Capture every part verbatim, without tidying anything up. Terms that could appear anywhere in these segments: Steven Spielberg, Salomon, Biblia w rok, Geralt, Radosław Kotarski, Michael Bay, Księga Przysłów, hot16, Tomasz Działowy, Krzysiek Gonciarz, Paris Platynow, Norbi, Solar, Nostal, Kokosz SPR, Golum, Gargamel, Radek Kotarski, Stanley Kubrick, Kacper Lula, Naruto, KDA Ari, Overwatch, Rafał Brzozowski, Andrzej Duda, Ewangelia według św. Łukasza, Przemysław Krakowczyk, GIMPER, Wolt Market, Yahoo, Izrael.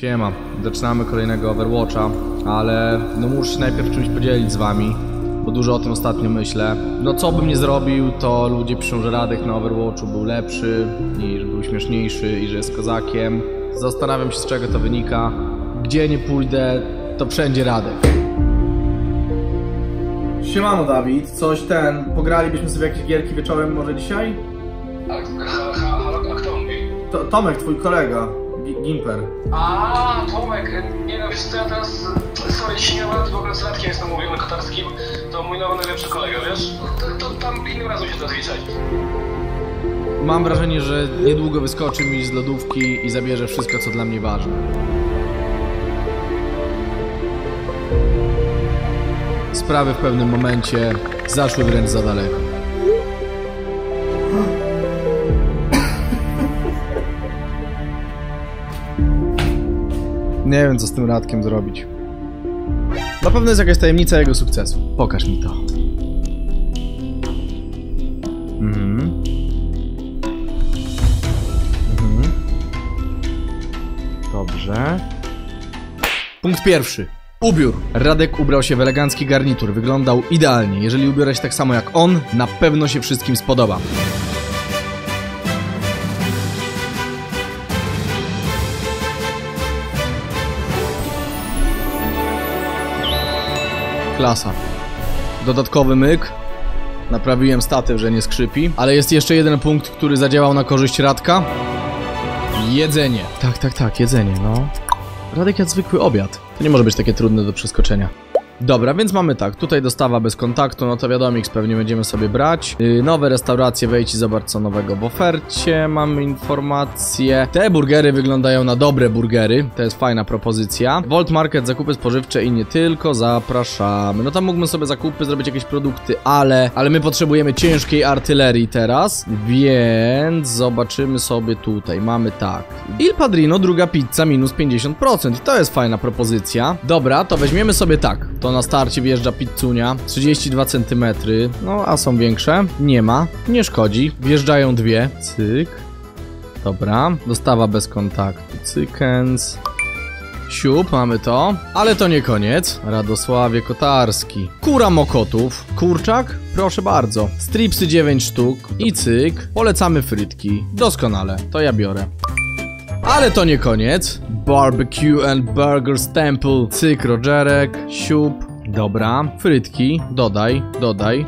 Siema, zaczynamy kolejnego Overwatcha, ale no muszę najpierw czymś podzielić z wami, bo dużo o tym ostatnio myślę. No co bym nie zrobił, to ludzie piszą, że Radek na Overwatchu był lepszy i że był śmieszniejszy i że jest kozakiem. Zastanawiam się, z czego to wynika. Gdzie nie pójdę, to wszędzie Radek. Siemano Dawid, coś ten, pogralibyśmy sobie jakieś gierki wieczorem może dzisiaj? Tak, a kto mówi? Tomek, twój kolega. Gimper. A Tomek, nie no wiesz co, ja teraz, sorry, jeśli nie w ogóle z Radkiem jestem mówiony Kotarskim, to mój nowy najlepszy kolega, wiesz? To, to tam innym razem się dozwyczaj. Mam wrażenie, że niedługo wyskoczy mi z lodówki i zabierze wszystko, co dla mnie ważne. Sprawy w pewnym momencie zaszły wręcz za daleko. Nie wiem, co z tym Radkiem zrobić. Na pewno jest jakaś tajemnica jego sukcesu. Pokaż mi to. Mhm. Mhm. Dobrze. Punkt pierwszy. Ubiór. Radek ubrał się w elegancki garnitur. Wyglądał idealnie. Jeżeli ubiorę się tak samo jak on, na pewno się wszystkim spodoba. Klasa. Dodatkowy myk. Naprawiłem statyw, że nie skrzypi. Ale jest jeszcze jeden punkt, który zadziałał na korzyść Radka. Jedzenie. Tak, tak, tak, jedzenie, no. Radek jadł zwykły obiad. To nie może być takie trudne do przeskoczenia. Dobra, więc mamy tak, tutaj dostawa bez kontaktu, no to wiadomo, X pewnie będziemy sobie brać. Yy, nowe restauracje, wejdź i zobacz co nowego w ofercie, mamy informacje. Te burgery wyglądają na dobre burgery, to jest fajna propozycja. Wolt Market, zakupy spożywcze i nie tylko, zapraszamy. No tam mógłbym sobie zakupy, zrobić jakieś produkty, ale, ale my potrzebujemy ciężkiej artylerii teraz, więc zobaczymy sobie tutaj, mamy tak. Il Padrino, druga pizza, minus pięćdziesiąt procent, to jest fajna propozycja. Dobra, to weźmiemy sobie tak, to na starcie wjeżdża pizzunia, trzydzieści dwa centymetry, no a są większe, nie ma, nie szkodzi, wjeżdżają dwie, cyk, dobra, dostawa bez kontaktu, cykens, siup, mamy to, ale to nie koniec, Radosławie Kotarski, kura mokotów, kurczak, proszę bardzo, stripsy dziewięć sztuk i cyk, polecamy frytki, doskonale, to ja biorę. Ale to nie koniec. Barbecue and Burgers Temple. Cyk, Rogerek, siup. Dobra, frytki, dodaj, dodaj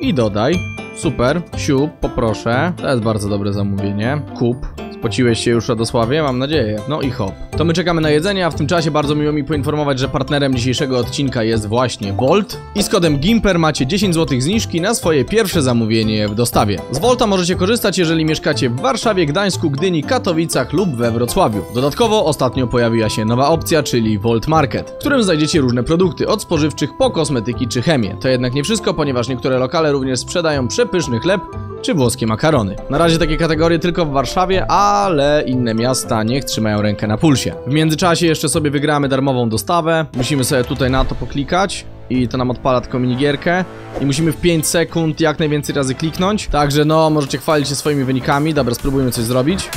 i dodaj. Super, siup, poproszę. To jest bardzo dobre zamówienie. Kup. Spociłeś się już, Radosławie? Mam nadzieję. No i hop. To my czekamy na jedzenie, a w tym czasie bardzo miło mi poinformować, że partnerem dzisiejszego odcinka jest właśnie Wolt. I z kodem GIMPER macie dziesięć złotych zniżki na swoje pierwsze zamówienie w dostawie. Z Wolta możecie korzystać, jeżeli mieszkacie w Warszawie, Gdańsku, Gdyni, Katowicach lub we Wrocławiu. Dodatkowo ostatnio pojawiła się nowa opcja, czyli Wolt Market, w którym znajdziecie różne produkty, od spożywczych po kosmetyki czy chemię. To jednak nie wszystko, ponieważ niektóre lokale również sprzedają przepyszny chleb czy włoskie makarony. Na razie takie kategorie tylko w Warszawie, ale inne miasta niech trzymają rękę na pulsie. W międzyczasie jeszcze sobie wygramy darmową dostawę. Musimy sobie tutaj na to poklikać i to nam odpala taką minigierkę i musimy w pięć sekund jak najwięcej razy kliknąć. Także no, możecie chwalić się swoimi wynikami. Dobra, spróbujmy coś zrobić.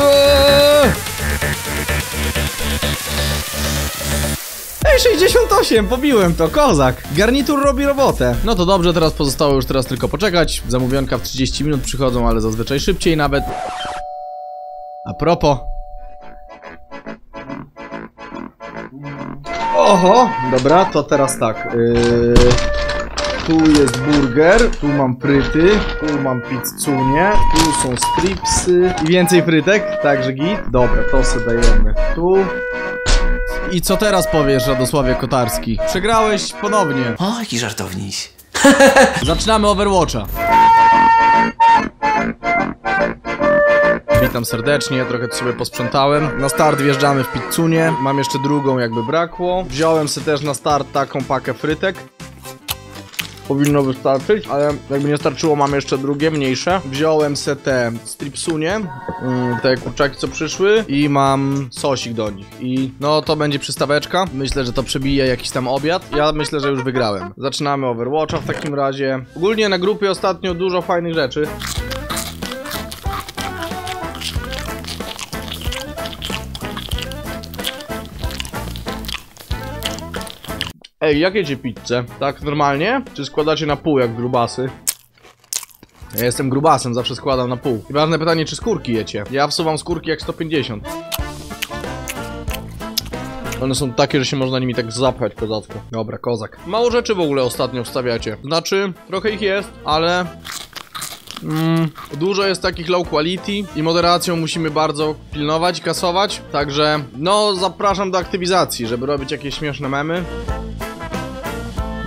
Eee! Ej, sześćdziesiąt osiem, pobiłem to, kozak. Garnitur robi robotę. No to dobrze, teraz pozostało już teraz tylko poczekać. Zamówionka w trzydzieści minut przychodzą, ale zazwyczaj szybciej nawet. A propos. Oho, dobra, to teraz tak. Yy, tu jest burger, tu mam fryty, tu mam pizzunię, tu są stripsy i więcej frytek, także git. Dobra, to sobie dajemy tu. I co teraz powiesz, Radosławie Kotarski? Przegrałeś ponownie. O, jaki żartowniś. Zaczynamy Overwatcha. Witam serdecznie, trochę tu sobie posprzątałem. Na start wjeżdżamy w pizzunię. Mam jeszcze drugą, jakby brakło. Wziąłem sobie też na start taką pakę frytek. Powinno wystarczyć, ale jakby nie starczyło, mam jeszcze drugie, mniejsze. Wziąłem se te stripsunie, te kurczaki, co przyszły i mam sosik do nich. I no to będzie przystaweczka. Myślę, że to przebije jakiś tam obiad. Ja myślę, że już wygrałem. Zaczynamy Overwatcha w takim razie. Ogólnie na grupie ostatnio dużo fajnych rzeczy. Ej, jak jecie pizzę? Tak normalnie? Czy składacie na pół jak grubasy? Ja jestem grubasem, zawsze składam na pół. I ważne pytanie, czy skórki jecie? Ja wsuwam skórki jak sto pięćdziesiąt. One są takie, że się można nimi tak zapchać, kozacko. Dobra, kozak. Mało rzeczy w ogóle ostatnio wstawiacie. Znaczy, trochę ich jest, ale... Mm, dużo jest takich low quality i moderacją musimy bardzo pilnować i kasować. Także, no, zapraszam do aktywizacji, żeby robić jakieś śmieszne memy.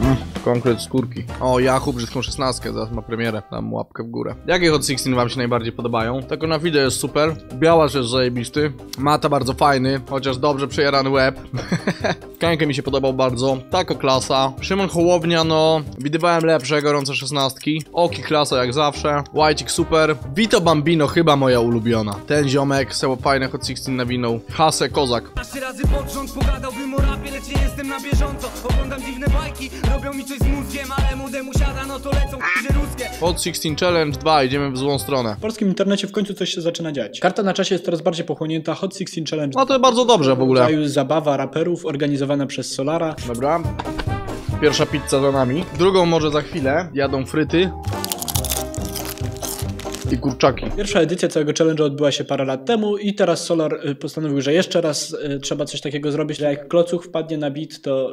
Mm, konkret skórki. O, Yahoo, brzydką szesnastkę, zaraz ma premierę. Tam łapkę w górę. Jakie Hot szesnaście wam się najbardziej podobają? Tako na Fidę jest super. Biała też jest zajebisty. Mata bardzo fajny, chociaż dobrze przejarany łeb. Kankę mi się podobał bardzo. Tako klasa. Szymon Hołownia, no, widywałem lepsze, gorące szesnastki. Oki klasa jak zawsze. Łajcik super. Vito Bambino chyba moja ulubiona. Ten ziomek, seło fajne Hot szesnaście nawinął. Hase kozak. Trzy razy pod rząd pogadałbym o rapie, lecz nie jestem na bieżąco. Oglądam dziwne bajki, robią mi coś z mózgiem, ale młodemu siada, no to lecą k***e ruskie. Hot szesnaście Challenge dwa, idziemy w złą stronę. W polskim internecie w końcu coś się zaczyna dziać. Karta na czasie jest coraz bardziej pochłonięta Hot szesnaście Challenge. No to bardzo dobrze w ogóle. Zabawa raperów organizowana przez Solara. Dobra. Pierwsza pizza za nami. Drugą może za chwilę. Jadą fryty. I kurczaki. Pierwsza edycja całego challenge'a odbyła się parę lat temu i teraz Solar postanowił, że jeszcze raz trzeba coś takiego zrobić, że jak klocuch wpadnie na bit, to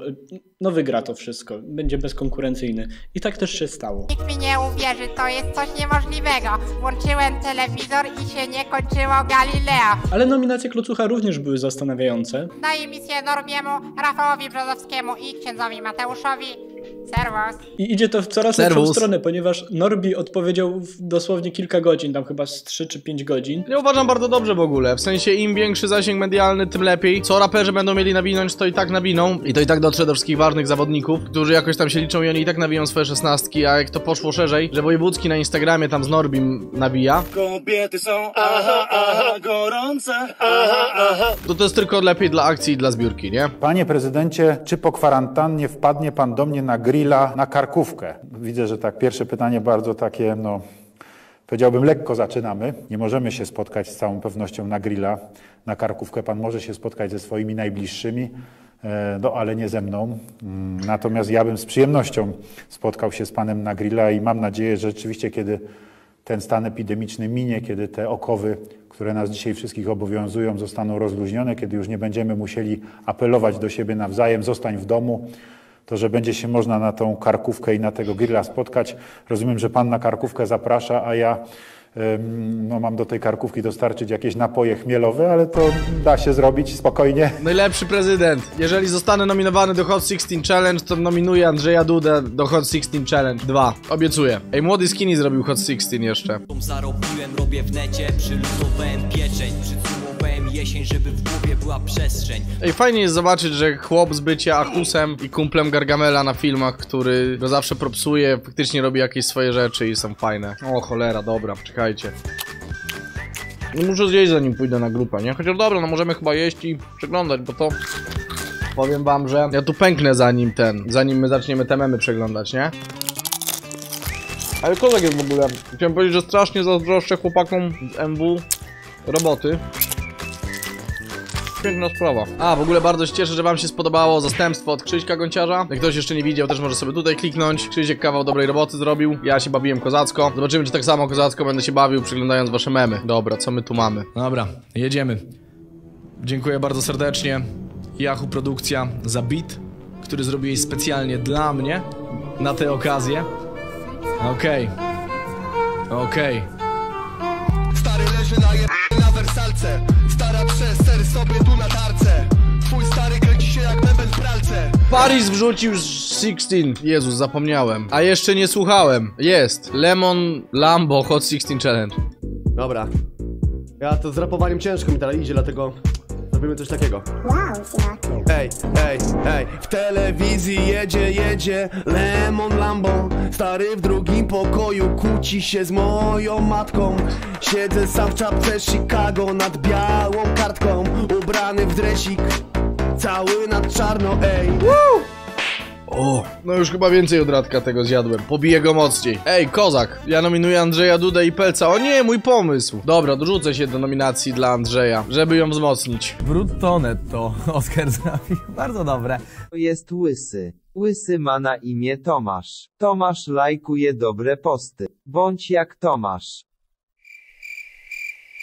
no wygra to wszystko, będzie bezkonkurencyjny. I tak też się stało. Nikt mi nie uwierzy, to jest coś niemożliwego. Włączyłem telewizor i się nie kończyło Galileo. Ale nominacje klocucha również były zastanawiające. Daję misję Norbiemu, Rafałowi Brzozowskiemu i księdzowi Mateuszowi. Servus. I idzie to w coraz lepszą stronę, ponieważ Norbi odpowiedział w dosłownie kilka godzin, tam chyba z trzy czy pięć godzin. Ja uważam bardzo dobrze w ogóle, w sensie im większy zasięg medialny, tym lepiej. Co raperzy będą mieli nawinąć, to i tak nawiną. I to i tak dotrze do wszystkich ważnych zawodników, którzy jakoś tam się liczą i oni i tak nawiją swoje szesnastki, a jak to poszło szerzej, że Wojewódzki na Instagramie tam z Norbim nawija. Kobiety są aha, aha, gorące, aha, aha. To to jest tylko lepiej dla akcji i dla zbiórki, nie? Panie prezydencie, czy po kwarantannie wpadnie pan do mnie na gry? Grilla na karkówkę. Widzę, że tak pierwsze pytanie bardzo takie, no powiedziałbym lekko zaczynamy. Nie możemy się spotkać z całą pewnością na grilla, na karkówkę. Pan może się spotkać ze swoimi najbliższymi, no ale nie ze mną. Natomiast ja bym z przyjemnością spotkał się z panem na grilla i mam nadzieję, że rzeczywiście kiedy ten stan epidemiczny minie, kiedy te okowy, które nas dzisiaj wszystkich obowiązują, zostaną rozluźnione, kiedy już nie będziemy musieli apelować do siebie nawzajem, zostań w domu, to, że będzie się można na tą karkówkę i na tego grilla spotkać. Rozumiem, że pan na karkówkę zaprasza, a ja ym, no, mam do tej karkówki dostarczyć jakieś napoje chmielowe, ale to da się zrobić spokojnie. Najlepszy prezydent. Jeżeli zostanę nominowany do Hot szesnaście Challenge, to nominuję Andrzeja Dudę do Hot szesnaście Challenge dwa. Obiecuję. Ej, młody Skinny zrobił Hot szesnaście jeszcze. Zarobiłem, robię w necie, przyluzowałem pieczeń, jesień, żeby w głowie była przestrzeń. Ej, fajnie jest zobaczyć, że chłop z bycia Achusem i kumplem Gargamela na filmach, który go zawsze propsuje, faktycznie robi jakieś swoje rzeczy i są fajne. O cholera, dobra, czekajcie. No muszę zjeść zanim pójdę na grupę, nie? Chociaż dobra, no możemy chyba jeść i przeglądać, bo to... Powiem wam, że ja tu pęknę zanim ten, zanim my zaczniemy te memy przeglądać, nie? Ale kozak jest w ogóle. Chciałem powiedzieć, że strasznie zazdroszczę chłopakom z M W roboty. Piękna sprawa. A, w ogóle bardzo się cieszę, że wam się spodobało zastępstwo od Krzyśka Gonciarza. Jak ktoś jeszcze nie widział, też może sobie tutaj kliknąć. Krzysiek kawał dobrej roboty zrobił. Ja się bawiłem kozacko. Zobaczymy, czy tak samo kozacko będę się bawił, przeglądając wasze memy. Dobra, co my tu mamy? Dobra, jedziemy. Dziękuję bardzo serdecznie Yahoo Produkcja za beat, który zrobiłeś specjalnie dla mnie na tę okazję. Okej. Okej. Stary leży na je... na wersalce. Stara przez ser sobie tu na tarce. Twój stary kręci się jak mebel w pralce. Paris wrzucił szesnaście. Jezus, zapomniałem. A jeszcze nie słuchałem. Jest. Lemon Lambo Hot szesnaście Challenge. Dobra. Ja to z rapowaniem ciężko mi teraz idzie, dlatego... Robimy coś takiego. Ej, ej, ej, w telewizji jedzie, jedzie Lemon Lambo. Stary w drugim pokoju kłóci się z moją matką. Siedzę sam w czapce Chicago nad białą kartką. Ubrany w dresik, cały nad czarno, ej. Woo! O, no już chyba więcej od Radka tego zjadłem. Pobiję go mocniej. Ej, kozak, ja nominuję Andrzeja Dudę i Pelca. O nie, mój pomysł. Dobra, dorzucę się do nominacji dla Andrzeja, żeby ją wzmocnić. Brutto netto, Oskar zabił. Bardzo dobre. Jest łysy. Łysy ma na imię Tomasz. Tomasz lajkuje dobre posty. Bądź jak Tomasz.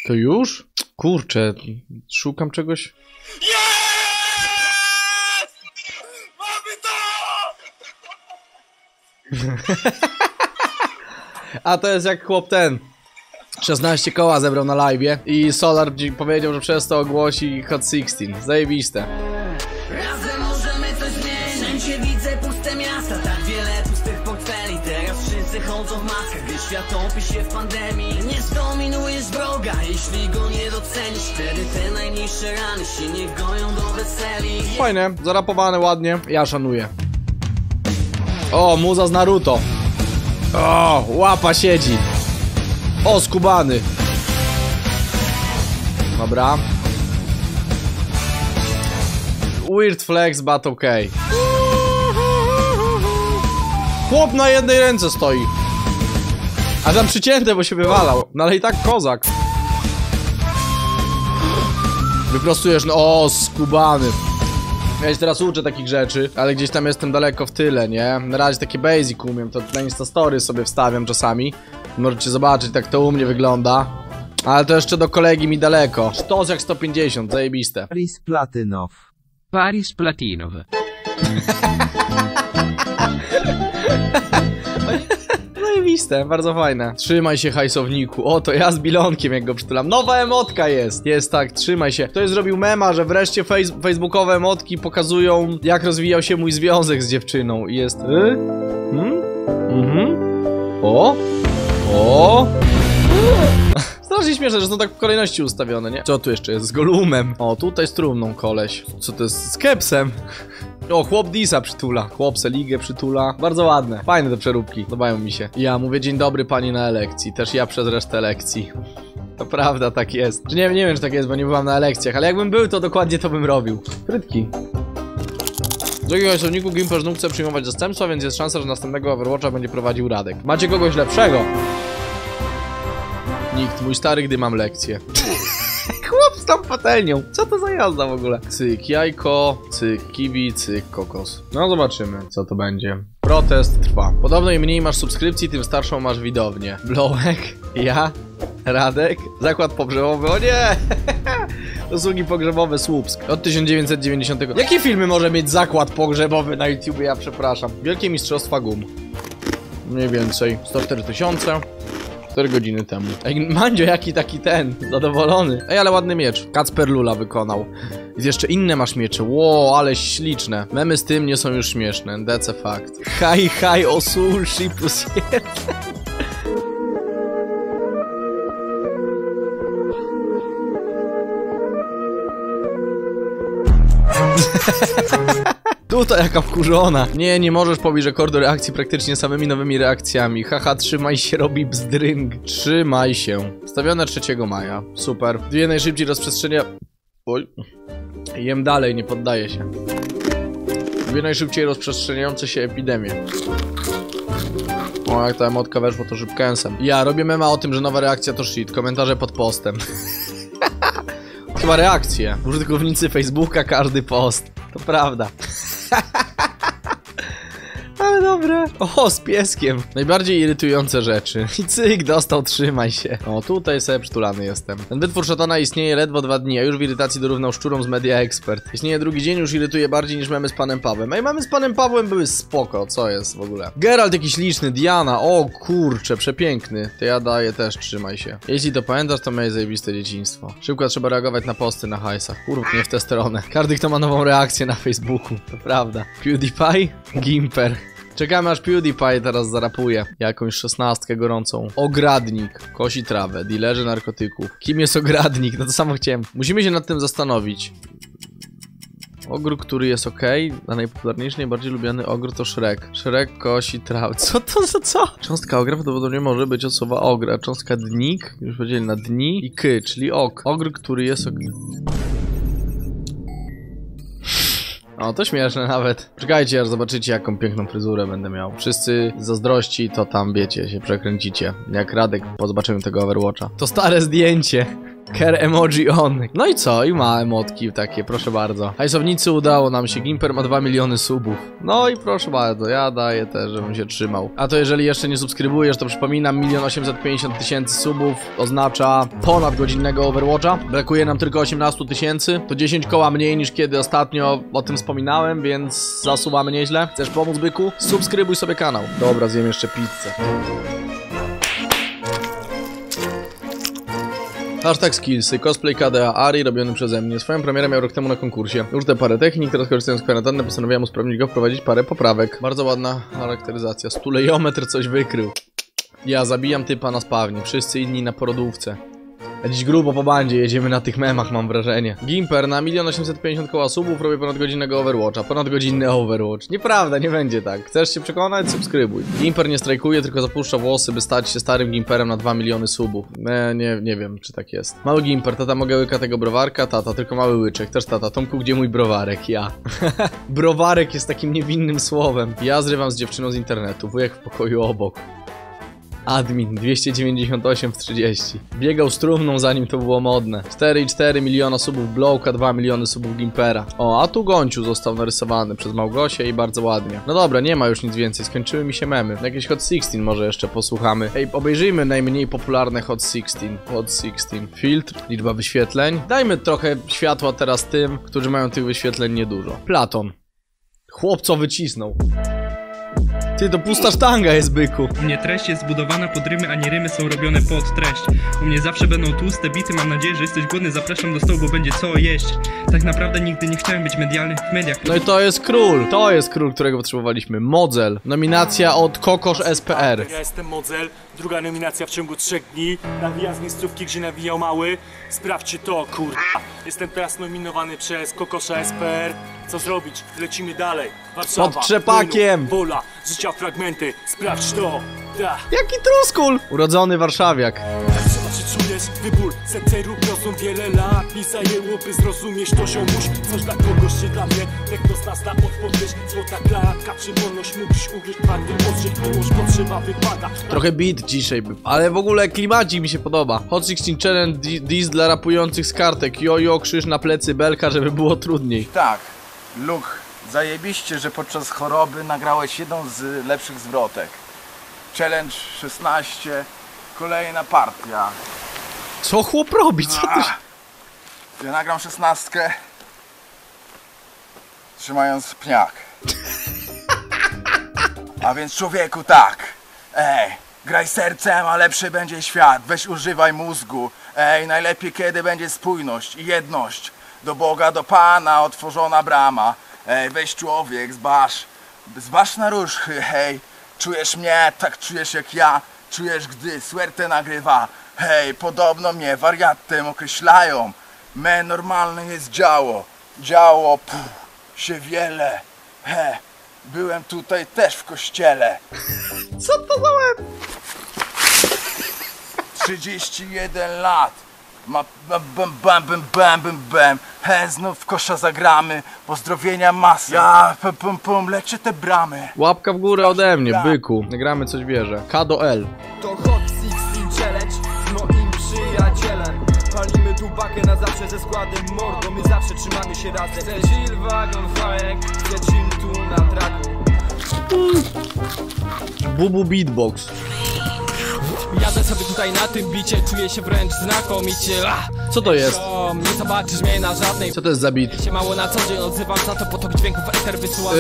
To już? Kurczę, szukam czegoś. Yes! Mamy to! A to jest jak chłop ten. szesnaście koła zebrał na live'ie i Solar powiedział, że przez to ogłosi Hot szesnaście. Zajebiste. Razem możemy coś zmienić. Wszędzie widzę puste miasta. Tak wiele pustych portfeli. Teraz wszyscy chodzą w maskach, gdy świat topi się w pandemii. Nie zdominujesz wroga, jeśli go nie docenisz. Wtedy te najmniejsze rany się nie goją do weseli. Fajne, zarapowane ładnie. Ja szanuję. O, muza z Naruto. O, łapa siedzi. O, skubany. Dobra. Weird flex, but ok. Chłop na jednej ręce stoi. A tam przycięte, bo się wywalał. No ale i tak kozak. Wyprostujesz, no o, skubany. Ja się teraz uczę takich rzeczy, ale gdzieś tam jestem daleko w tyle, nie? Na razie takie basic umiem, to na Instastory sobie wstawiam czasami. Możecie zobaczyć, tak to u mnie wygląda. Ale to jeszcze do kolegi mi daleko. Sztos jak sto pięćdziesiąt, zajebiste. Paris Platynow. Paris Platynow. Zajebiste, bardzo fajne. Trzymaj się, hajsowniku. O, to ja z bilonkiem, jak go przytulam. Nowa emotka jest. Jest tak, trzymaj się. Ktoś zrobił mema, że wreszcie fejs facebookowe emotki pokazują, jak rozwijał się mój związek z dziewczyną. I jest... Y? Hmm? Mhm. O? O! Strasznie śmieszne, że są tak w kolejności ustawione, nie? Co tu jeszcze jest? Z Golumem. O, tutaj z trumną koleś. Co to jest? Z kepsem. O, chłop Disa przytula. Chłop Seligę przytula. Bardzo ładne. Fajne te przeróbki. Podobają mi się. Ja mówię dzień dobry pani na elekcji. Też ja przez resztę lekcji. To prawda, tak jest. Czy nie, nie wiem, czy tak jest, bo nie byłam na lekcjach, ale jakbym był, to dokładnie to bym robił. Frytki. Drogi hajsowniku, Gimper znów chce przyjmować zastępstwa, więc jest szansa, że następnego Overwatcha będzie prowadził Radek. Macie kogoś lepszego? Nikt, mój stary, gdy mam lekcję. Chłop z tą patelnią. Co to za jazda w ogóle? Cyk jajko, cyk kiwi, cyk kokos. No zobaczymy, co to będzie. Protest trwa. Podobno im mniej masz subskrypcji, tym starszą masz widownię. Blowek, ja, Radek, zakład pogrzebowy, o nie! Usługi pogrzebowe Słupsk. Od tysiąc dziewięćset dziewięćdziesiątego. Jakie filmy może mieć zakład pogrzebowy na YouTubie? Ja przepraszam. Wielkie mistrzostwa gum. Mniej więcej. sto cztery tysiące. cztery godziny temu. Ej, Mandzio, jaki taki ten, zadowolony. Ej, ale ładny miecz. Kacper Lula wykonał. Jest jeszcze inne masz miecze. Wow, ale śliczne. Memy z tym nie są już śmieszne. That's a fact. Hi, hi, osul, plus jeden. Tutaj jaka wkurzona. Nie, nie możesz pobić rekordu reakcji praktycznie samymi nowymi reakcjami. Haha, trzymaj się, robi bzdryng. Trzymaj się. Stawione trzeciego maja. Super. Dwie najszybciej rozprzestrzenia... Oj. Jem dalej, nie poddaję się. Dwie najszybciej rozprzestrzeniające się epidemie. O, jak ta emotka weszła, to żybkęsem. Ja, robię mema o tym, że nowa reakcja to shit. Komentarze pod postem. Chyba reakcje. Użytkownicy Facebooka, każdy post. To prawda. Ale dobra. O, z pieskiem. Najbardziej irytujące rzeczy. I cyk, dostał, trzymaj się. O, tutaj sobie przytulany jestem. Ten wytwór szatana istnieje ledwo dwa dni, a już w irytacji dorównał szczurom z Media Expert. Istnieje drugi dzień, już irytuje bardziej niż mamy z panem Pawłem. Ej, mamy z panem Pawłem były spoko, co jest w ogóle? Geralt jakiś liczny, Diana, o kurcze, przepiękny. To ja daję też, trzymaj się. Jeśli to pamiętasz, to miałeś zajebiste dzieciństwo. Szybko trzeba reagować na posty na hajsach. Kurwa, nie w tę stronę. Każdy, kto ma nową reakcję na Facebooku, to prawda. PewDiePie? Gimper. Czekamy, aż PewDiePie teraz zarapuje. Jakąś szesnastkę gorącą. Ogradnik. Kosi trawę. Dilerzy narkotyków. Kim jest ogradnik? No to samo chciałem. Musimy się nad tym zastanowić. Ogr, który jest ok, a najpopularniejszy, najbardziej lubiany ogr to Shrek. Shrek kosi trawę. Co to za co? Cząstka ogra prawdopodobnie może być od słowa ogra. Cząstka dnik, już powiedzieli na dni. I ky, czyli ok. Ogr, który jest ok. O, to śmieszne nawet. Czekajcie, aż zobaczycie, jaką piękną fryzurę będę miał. Wszyscy zazdrości, to tam, wiecie, się przekręcicie. Jak Radek po zobaczeniu tego Overwatcha. To stare zdjęcie. Care emoji on. No i co? I ma emotki takie, proszę bardzo. Hajsownicy, udało nam się. Gimper ma dwa miliony subów. No i proszę bardzo, ja daję też, żebym się trzymał. A to jeżeli jeszcze nie subskrybujesz, to przypominam, milion osiemset pięćdziesiąt tysięcy subów oznacza ponad godzinnego Overwatcha. Brakuje nam tylko osiemnaście tysięcy. To dziesięć koła mniej niż kiedy ostatnio o tym wspominałem, więc zasuwamy nieźle. Chcesz pomóc, byku? Subskrybuj sobie kanał. Dobra, zjem jeszcze pizzę. Hashtag skillsy, cosplay K D A Ari robiony przeze mnie. Swoją premierę miał rok temu na konkursie. Użyte parę technik, teraz korzystając z kwarantanny postanowiłem usprawnić go, wprowadzić parę poprawek. Bardzo ładna charakteryzacja, stulejometr coś wykrył. Ja zabijam typa na spawnie, wszyscy inni na porodówce. A dziś grubo po bandzie, jedziemy na tych memach, mam wrażenie. Gimper na milion osiemset pięćdziesiąt koła subów robię ponadgodzinnego Overwatcha. Ponadgodzinny Overwatch. Nieprawda, nie będzie tak. Chcesz się przekonać? Subskrybuj. Gimper nie strajkuje, tylko zapuszcza włosy, by stać się starym Gimperem na dwa miliony subów. E, nie, nie wiem, czy tak jest. Mały Gimper, tata mogę łyka tego browarka? Tata, tylko mały łyczek. Też tata, Tomku, gdzie mój browarek? Ja. Browarek jest takim niewinnym słowem. Ja zrywam z dziewczyną z internetu, wujek w pokoju obok. Admin dwieście dziewięćdziesiąt osiem w trzydzieści. Biegał z trumną, zanim to było modne. cztery i cztery miliona subów Blowka, dwa miliony subów Gimpera. O, a tu Gonciu został narysowany przez Małgosię i bardzo ładnie. No dobra, nie ma już nic więcej, skończyły mi się memy. Jakieś Hot szesnaście może jeszcze posłuchamy. Ej, obejrzyjmy najmniej popularne Hot szesnaście. Hot szesnaście. Filtr, liczba wyświetleń. Dajmy trochę światła teraz tym, którzy mają tych wyświetleń niedużo. Platon. Chłop, co wycisnął. Ty, to pusta sztanga jest, byku. U mnie treść jest zbudowana pod rymy, a nie rymy są robione pod treść. U mnie zawsze będą tłuste bity, mam nadzieję, że jesteś głodny, zapraszam do stołu, bo będzie co jeść. Tak naprawdę nigdy nie chciałem być medialny w mediach. No i to jest król, to jest król, którego potrzebowaliśmy. Modzel, nominacja od Kokosz S P R. Ja jestem Modzel, druga nominacja w ciągu trzech dni. Nawija z miejscówki, gdzie nawijał mały. Sprawdźcie to, kurwa. Jestem teraz nominowany przez Kokosza S P R. Co zrobić? Lecimy dalej. Warszawa, pod trzepakiem! Płynu, bola, życia fragmenty, sprawdź to! Da. Jaki truskul! Urodzony warszawiak. Czujesz wybór, serce rób rozum wiele lat. Mi zajęłoby zrozumieć to ziomuś. Coś dla kogoś, czy dla mnie, jak to z nas na odpowiedź. Złota klatka, czy wolność mógłbyś ugryć pandy. Odrzeć, miłość, potrzeba wypada. Trochę beat dzisiaj był, ale w ogóle klimaci mi się podoba. Hot szesnaście Challenge diss dla rapujących z kartek. Jojo, krzyż na plecy, belka, żeby było trudniej. Tak, Luch, zajebiście, że podczas choroby nagrałeś jedną z lepszych zwrotek. Challenge szesnaście. Kolejna partia. Co chłop robi? Co ty... Ja nagram szesnastkę trzymając pniak. A więc człowieku tak. Ej, graj sercem, a lepszy będzie świat. Weź używaj mózgu. Ej, najlepiej kiedy będzie spójność i jedność. Do Boga, do Pana otworzona brama. Ej, weź człowiek, zbasz. Zbasz na różchy, hej. Czujesz mnie, tak czujesz jak ja. Czujesz, gdy Suerte nagrywa. Hej, podobno mnie wariatem określają. Me normalne jest działo. Działo, pff, się wiele. He, byłem tutaj też w kościele. Co to za łeb? trzydzieści jeden lat. Ma, ma, bam, bam, bam, bam, bam, bam. He, znów w kosza zagramy. Pozdrowienia masy. Ja, pum, pum, pum, lecie te bramy. Łapka w górę ode mnie, byku. Nagramy coś wierzę. K D L. To Hot szesnaście Challenge z moim przyjacielem. Palimy tu bakę na zawsze ze składem mordo. My zawsze trzymamy się razem. Chcę chill wagon fajek, chcę chill tu na traku. Bubu beatbox. Jadę sobie tutaj na tym bicie, czuję się wręcz znakomicie. Co to jest? Nie zobaczysz mnie na żadnej. Co to jest za bit? Się mało na co dzień odzywam, za to potok dźwięków eter wysyłam.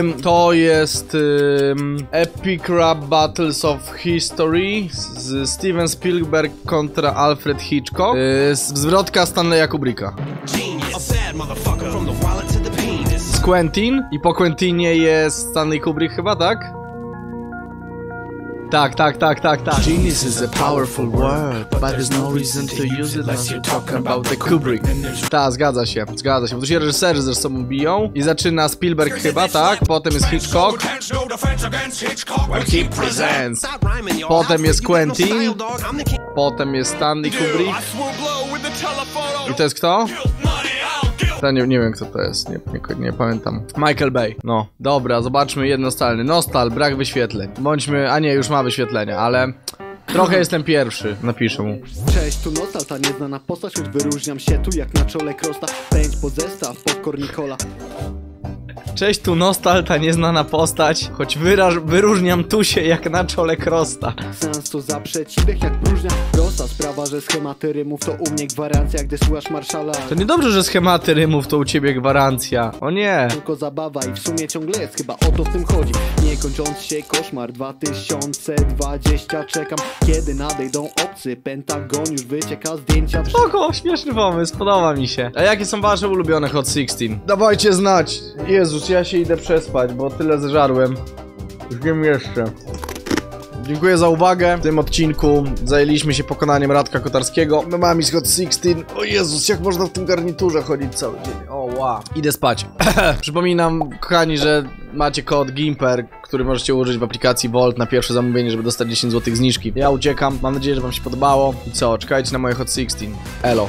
Ym, to jest ym, Epic Rap Battles of History z Steven Spielberg kontra Alfred Hitchcock. Yy, zwrotka Stanleya Kubricka. Z Quentin i po Quentinie jest Stanley Kubrick chyba, tak? Tak, tak, tak, tak, tak. Genius is a powerful word, but there's no reason to use it unless you're talking about the Kubrick. Ta, zgadza się, zgadza się, bo tu się reżyserzy ze sobą biją i zaczyna Spielberg chyba, tak? Potem jest Hitchcock. Potem jest Quentin. Potem jest Stanley Kubrick. I to jest kto? Ja nie, nie wiem kto to jest, nie, nie, nie pamiętam. Michael Bay, no. Dobra, zobaczmy jednostalny. Nostal, brak wyświetleń. Bądźmy, a nie, już ma wyświetlenia, ale... Trochę jestem pierwszy, napiszę mu. Cześć, tu Nostal, ta nieznana postać, choć wyróżniam się tu jak na czole krosta. Pędź po zestaw, popcorn Nikola. Cześć, tu Nostal, ta nieznana postać, choć wyraż, wyróżniam tu się jak na czole krosta. Sens to za przeciwek jak próżnia. Prosta sprawa, że schematy rymów to u mnie gwarancja, gdy słuchasz Marszala. To niedobrze, że schematy rymów to u ciebie gwarancja. O nie. Tylko zabawa i w sumie ciągle jest, chyba o to w tym chodzi. Niekończący się koszmar dwa tysiące dwadzieścia, czekam, kiedy nadejdą obcy. Pentagon już wycieka, zdjęcia... Spoko, śmieszny pomysł, podoba mi się. A jakie są wasze ulubione Hot szesnaście? Dawajcie znać. Jezus, ja się idę przespać, bo tyle zżarłem. Już wiem jeszcze. Dziękuję za uwagę. W tym odcinku zajęliśmy się pokonaniem Radka Kotarskiego. Memami z Hot szesnaście. O Jezus, jak można w tym garniturze chodzić cały dzień. O, wow. Idę spać. Przypominam, kochani, że macie kod GIMPER, który możecie użyć w aplikacji Wolt na pierwsze zamówienie, żeby dostać dziesięć złotych zniżki. Ja uciekam. Mam nadzieję, że wam się podobało. I co? Czekajcie na moje Hot szesnaście. Elo.